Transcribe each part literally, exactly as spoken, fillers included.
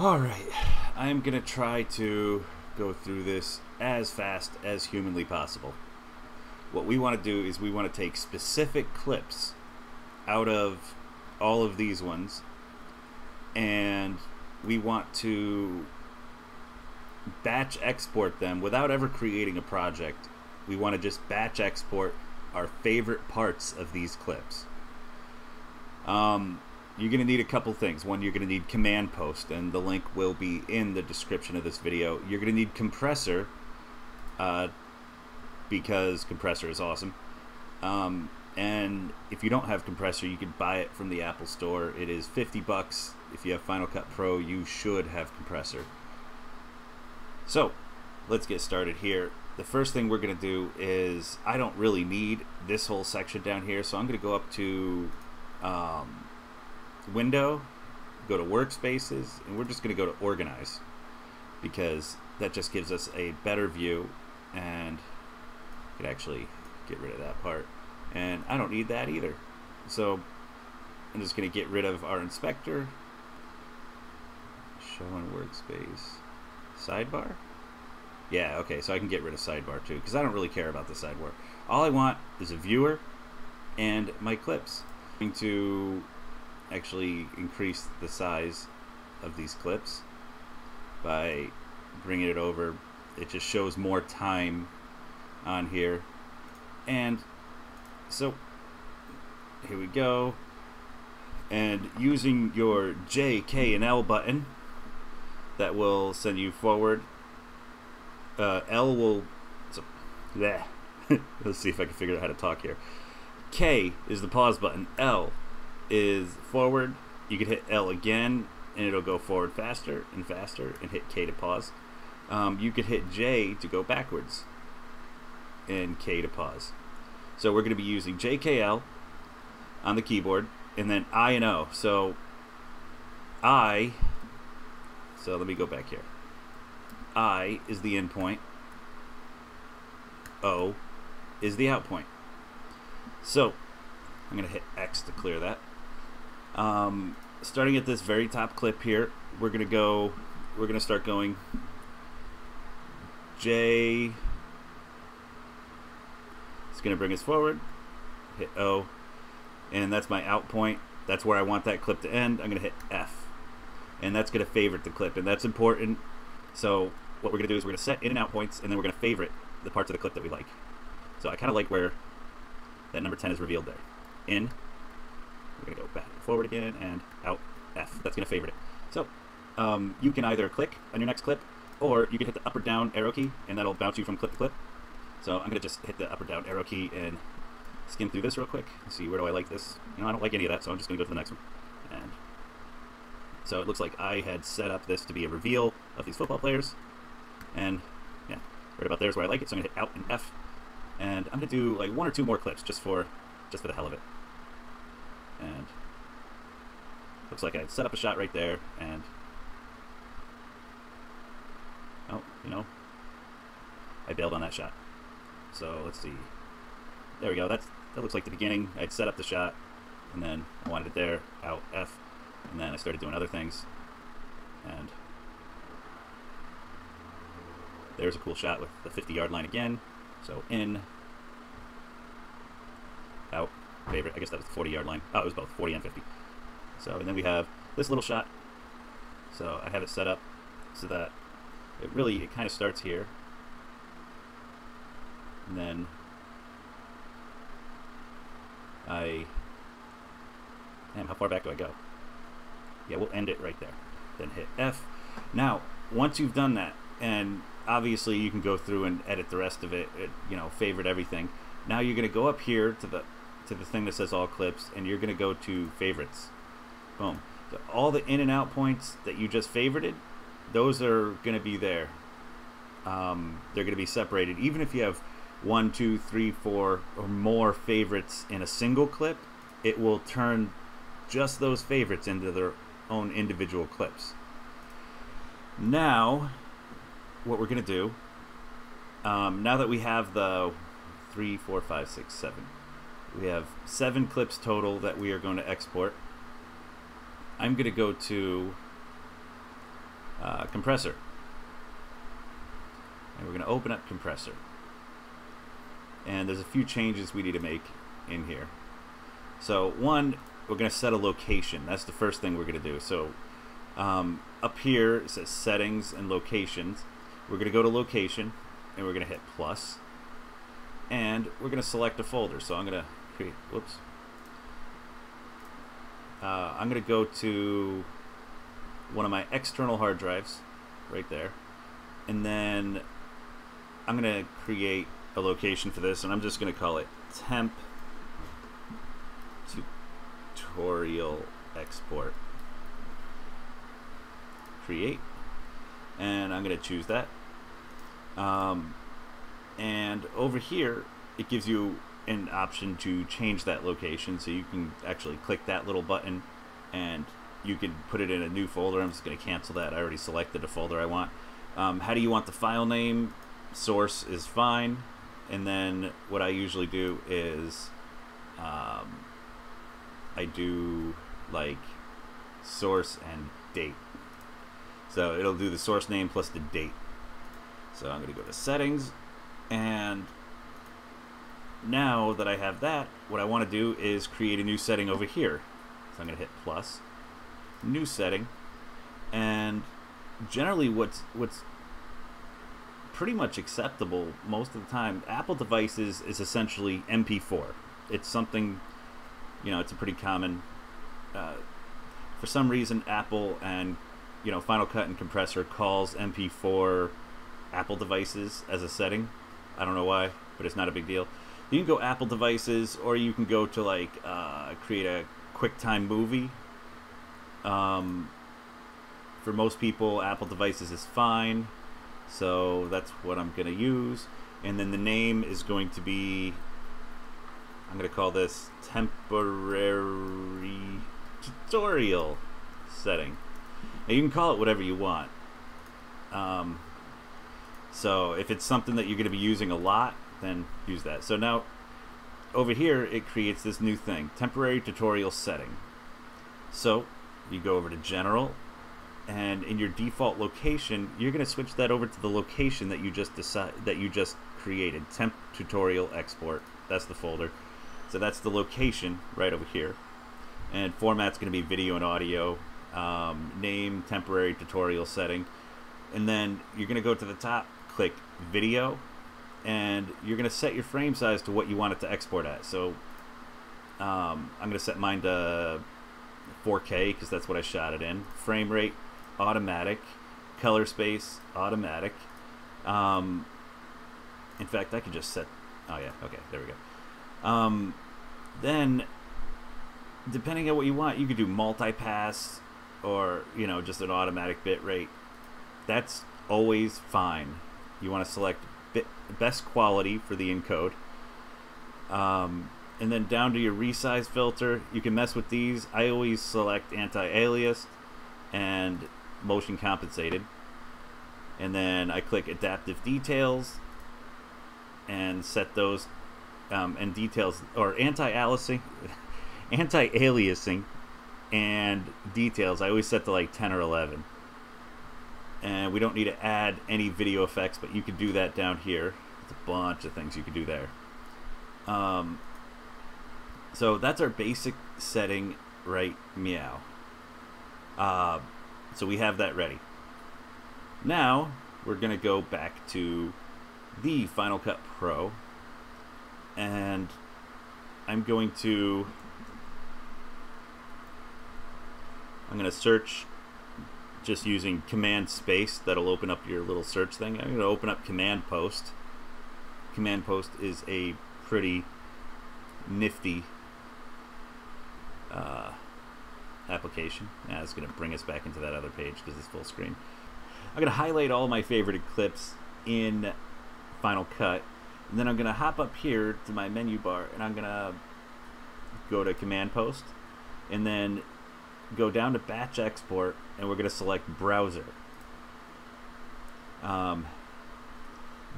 Alright, I'm gonna try to go through this as fast as humanly possible. What we want to do is we want to take specific clips out of all of these ones, and we want to batch export them without ever creating a project. We want to just batch export our favorite parts of these clips. Um, you're going to need a couple things. One, you're going to need Command Post, and the link will be in the description of this video. You're going to need Compressor, uh, because Compressor is awesome. Um, and if you don't have Compressor, you can buy it from the Apple Store. It is fifty bucks. If you have Final Cut Pro, you should have Compressor. So, let's get started here. The first thing we're going to do is, I don't really need this whole section down here, so I'm going to go up to um, Window, go to Workspaces, and we're just going to go to Organize, because that just gives us a better view, and I could actually get rid of that part. And I don't need that either. So, I'm just going to get rid of our inspector, show in workspace, sidebar. Yeah, okay, so I can get rid of sidebar too, because I don't really care about the sidebar. All I want is a viewer and my clips. I'm going to actually increase the size of these clips by bringing it over. It just shows more time on here. And so here we go. And using your J, K, and L button, that will send you forward. Uh, L will... So, bleh. Let's see if I can figure out how to talk here. K is the pause button. L is forward. You can hit L again, and it'll go forward faster and faster, and hit K to pause. Um, you could hit J to go backwards, and K to pause. So we're going to be using J K L on the keyboard, and then I and O. So I... So let me go back here. I is the in point. O is the out point. So I'm going to hit X to clear that. Um, starting at this very top clip here, we're going to go. We're going to start going. J. It's going to bring us forward. Hit O, and that's my out point. That's where I want that clip to end. I'm going to hit F. And that's going to favorite the clip, and that's important. So what we're going to do is we're going to set in and out points, and then we're going to favorite the parts of the clip that we like. So I kind of like where that number ten is revealed there. In, we're going to go back and forward again, and out, F. That's going to favorite it. So um, you can either click on your next clip, or you can hit the up or down arrow key, and that'll bounce you from clip to clip. So I'm going to just hit the up or down arrow key and skim through this real quick. Let's see, where do I like this? You know, I don't like any of that, so I'm just going to go to the next one. And so it looks like I had set up this to be a reveal of these football players. And yeah, right about there is where I like it, so I'm gonna hit out and F. And I'm gonna do like one or two more clips just for just for the hell of it. And looks like I had set up a shot right there, and oh, you know, I bailed on that shot. So let's see. There we go, that's that looks like the beginning. I'd set up the shot, and then I wanted it there, out, F. And then I started doing other things, and there's a cool shot with the fifty yard line again. So in, out, favorite. I guess that was the forty yard line. Oh, it was both forty and fifty. So, and then we have this little shot. So I have it set up so that it really, it kind of starts here, and then I, damn, how far back do I go? Yeah, we'll end it right there. Then hit F. Now, once you've done that, and obviously you can go through and edit the rest of it, it you know, favorite everything. Now you're going to go up here to the to the thing that says all clips, and you're going to go to favorites. Boom. So all the in and out points that you just favorited, those are going to be there. Um, they're going to be separated. Even if you have one, two, three, four, or more favorites in a single clip, it will turn just those favorites into their own individual clips. Now what we're gonna do, um, now that we have the three four five six seven we have seven clips total that we are going to export, I'm gonna go to uh, compressor. And we're going to open up compressor. And there's a few changes we need to make in here. So one, we're going to set a location. That's the first thing we're going to do. So um, up here it says settings and locations. We're going to go to location and we're going to hit plus. And we're going to select a folder. So I'm going to create, whoops. Uh, I'm going to go to one of my external hard drives right there. And then I'm going to create a location for this, and I'm just going to call it temp tutorial export. Create. And I'm going to choose that. Um, and over here, it gives you an option to change that location, so you can actually click that little button and you can put it in a new folder. I'm just going to cancel that. I already selected the folder I want. Um, how do you want the file name? Source is fine. And then what I usually do is um, I do like source and date. So it'll do the source name plus the date. So I'm going to go to settings, and now that I have that, what I want to do is create a new setting over here. So I'm going to hit plus, new setting, and generally what's what's pretty much acceptable most of the time, Apple devices is essentially M P four. It's something, you know, it's a pretty common, uh, for some reason Apple and, you know, Final Cut and Compressor calls M P four Apple devices as a setting. I don't know why, but it's not a big deal. You can go Apple devices, or you can go to like uh, create a QuickTime movie. Um, for most people, Apple devices is fine, so that's what I'm gonna use. And then the name is going to be, I'm gonna call this temporary tutorial setting. Now you can call it whatever you want. Um, so if it's something that you're gonna be using a lot, then use that. So now over here it creates this new thing, temporary tutorial setting. So you go over to general, and in your default location you're going to switch that over to the location that you just decide that you just created, temp tutorial export. That's the folder, so that's the location right over here. And format's going to be video and audio, um, name temporary tutorial setting, and then you're going to go to the top, click video, and you're going to set your frame size to what you want it to export at. So um, I'm going to set mine to four K because that's what I shot it in. Frame rate, automatic. Color space, automatic. Um, in fact, I could just set... Oh yeah, okay, there we go. Um, then, depending on what you want, you could do multi-pass or, you know, just an automatic bit rate. That's always fine. You want to select Bit, best quality for the encode, um, and then down to your resize filter. You can mess with these. I always select anti-aliased and motion compensated, and then I click adaptive details and set those um, and details or anti-aliasing anti-aliasing and details I always set to like ten or eleven. And we don't need to add any video effects, but you can do that down here. There's a bunch of things you can do there. Um, so that's our basic setting right meow. Uh, so we have that ready. Now we're going to go back to the Final Cut Pro, and I'm going to I'm going to search just using command space. That'll open up your little search thing. I'm going to open up Command Post. Command Post is a pretty nifty uh, application. Now it's going to bring us back into that other page because it's full screen. I'm going to highlight all my favorite clips in Final Cut, and then I'm going to hop up here to my menu bar, and I'm going to go to Command Post, and then go down to batch export, and we're going to select browser. Um,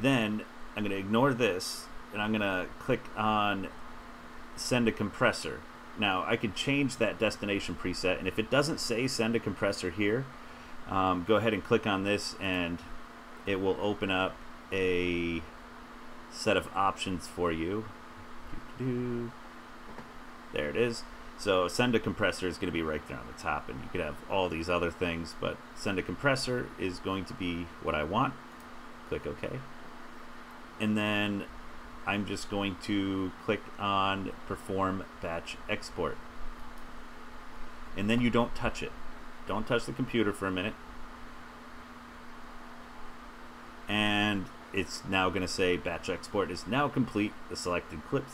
then I'm going to ignore this, and I'm going to click on send a compressor. Now I could change that destination preset, and if it doesn't say send a compressor here, um, go ahead and click on this and it will open up a set of options for you. There it is. So send a compressor is going to be right there on the top, and you could have all these other things, but send a compressor is going to be what I want. Click OK. And then I'm just going to click on perform batch export. And then you don't touch it. Don't touch the computer for a minute. And it's now going to say batch export is now complete. The selected clips,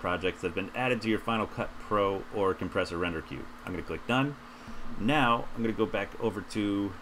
projects that have been added to your Final Cut Pro or compressor render queue. I'm going to click done. Now I'm going to go back over to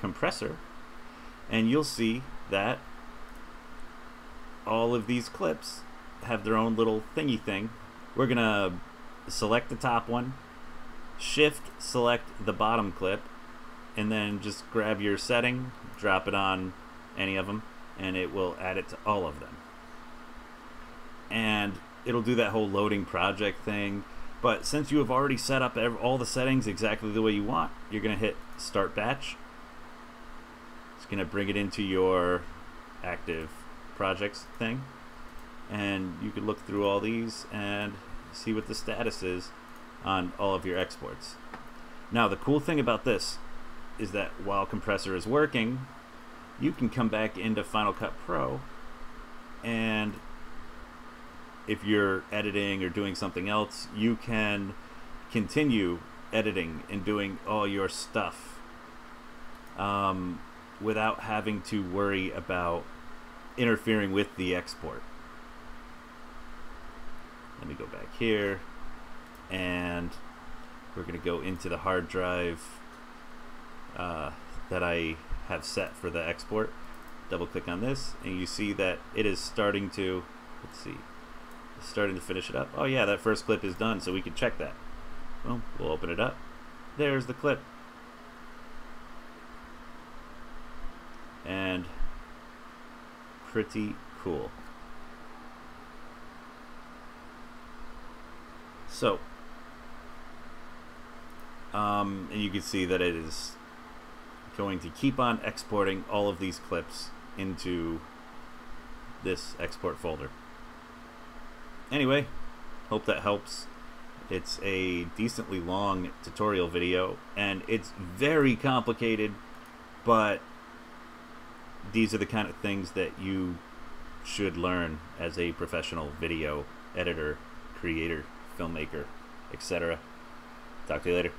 compressor, and you'll see that all of these clips have their own little thingy thing. We're going to select the top one, shift select the bottom clip, and then just grab your setting, drop it on any of them, and it will add it to all of them. And it'll do that whole loading project thing, but since you have already set up all the settings exactly the way you want, you're going to hit Start Batch. It's going to bring it into your active projects thing, and you can look through all these and see what the status is on all of your exports. Now the cool thing about this is that while compressor is working, you can come back into Final Cut Pro, and if you're editing or doing something else, you can continue editing and doing all your stuff um, without having to worry about interfering with the export. Let me go back here, and we're going to go into the hard drive uh, that I have set for the export. Double click on this, and you see that it is starting to, let's see, starting to finish it up. Oh yeah, that first clip is done, so we can check that. Well, we'll open it up. There's the clip. And pretty cool. So, um, and you can see that it is going to keep on exporting all of these clips into this export folder. Anyway, hope that helps. It's a decently long tutorial video, and it's very complicated, but these are the kind of things that you should learn as a professional video editor, creator, filmmaker, et cetera. Talk to you later.